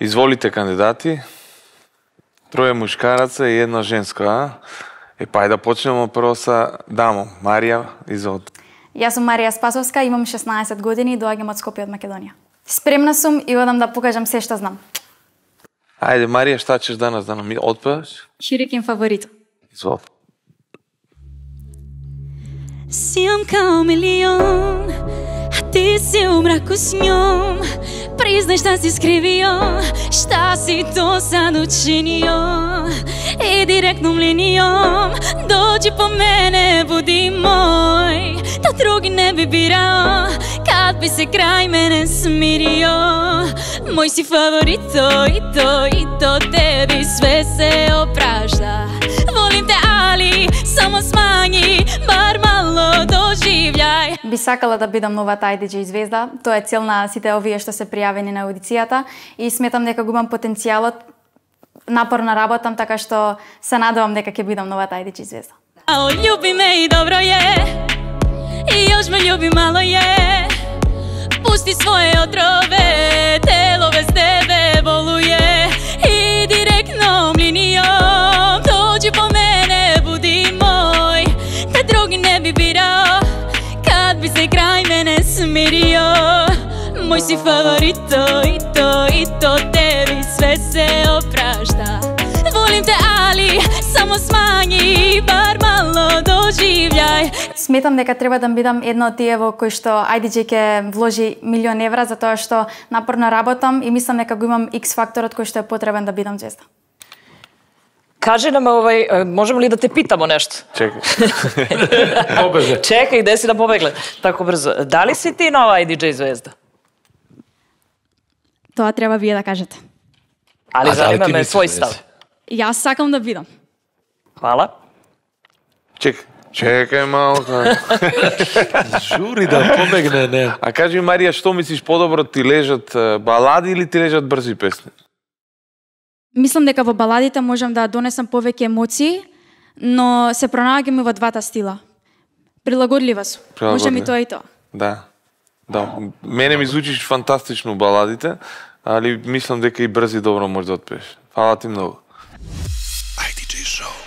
Изволите кандидати, троје мушкараца и една женска, Па да почнемо прво са дамо, Марија, изволите. Јас сум Марија Спасовска, имам 16 години и доаѓам од Скопје од Македонија. Спремна сум и одам да покажам се што знам. Ајде, Марија, шта ќеш данас да нам отпееш? Шерикин фаворит. Изволите. Сијам као милион, а ти си у мраку с њом. Признај шта си скривио, шта си то сад учинио. И директном линијом, дојди по мене, буди мој. Да други не би бирао, кад би се крај мене смирио. Мој си фаворито, и то, теби све се опражда. Волим те, али, само смањи, бар мало доживљај. Би сакала да бидам нова Таjdidž звезда, тоа е цел на сите овие што се пријавени на аудицијата и сметам дека го имам потенцијалот. Напорно работам, така што се надевам дека ќе бидам нова Таjdidž звезда. Ао, љуби ме и добро е, и још ме љуби мало е. Пусти своје отрове, тело без тебе болује. И директном линијом, дојди по мене, буди мој. Да други не би бирао, кад би се крај мене смирио. Мој си фаворито, и то, теби све се опражда. Волим те, али, само смањи, бар мало доживљај. Сметам дека треба да бидам една од тие во кои што Таjdidž ќе вложи $1 милион за тоа што напорно работам и мислам дека го имам X факторот кој што е потребен да бидам звезда. Кажи нам, можеме ли да те питамо нешто? Чекај. Побеже. Чекај, де си да побегле? Тако брзо. Дали си ти нова Таjdidž звезда? Тоа треба вие да кажете. Али заиме ме свој став. Јас сакам да видам. Хвала. Чекај малка. Жури да побегне, не. А кажи ми, Марија, што мислиш подобро, ти лежат балади или ти лежат брзи песни? Мислам дека во баладите можам да донесам повеќе емоции, но се пронаѓам и во двата стила. Прилагодлива сум. Можам и тоа и тоа. Да. Да, мене ми звучиш фантастично баладите, али мислам дека и брзи добро може да отпееш. Фала ти многу. Таjdidž шоу.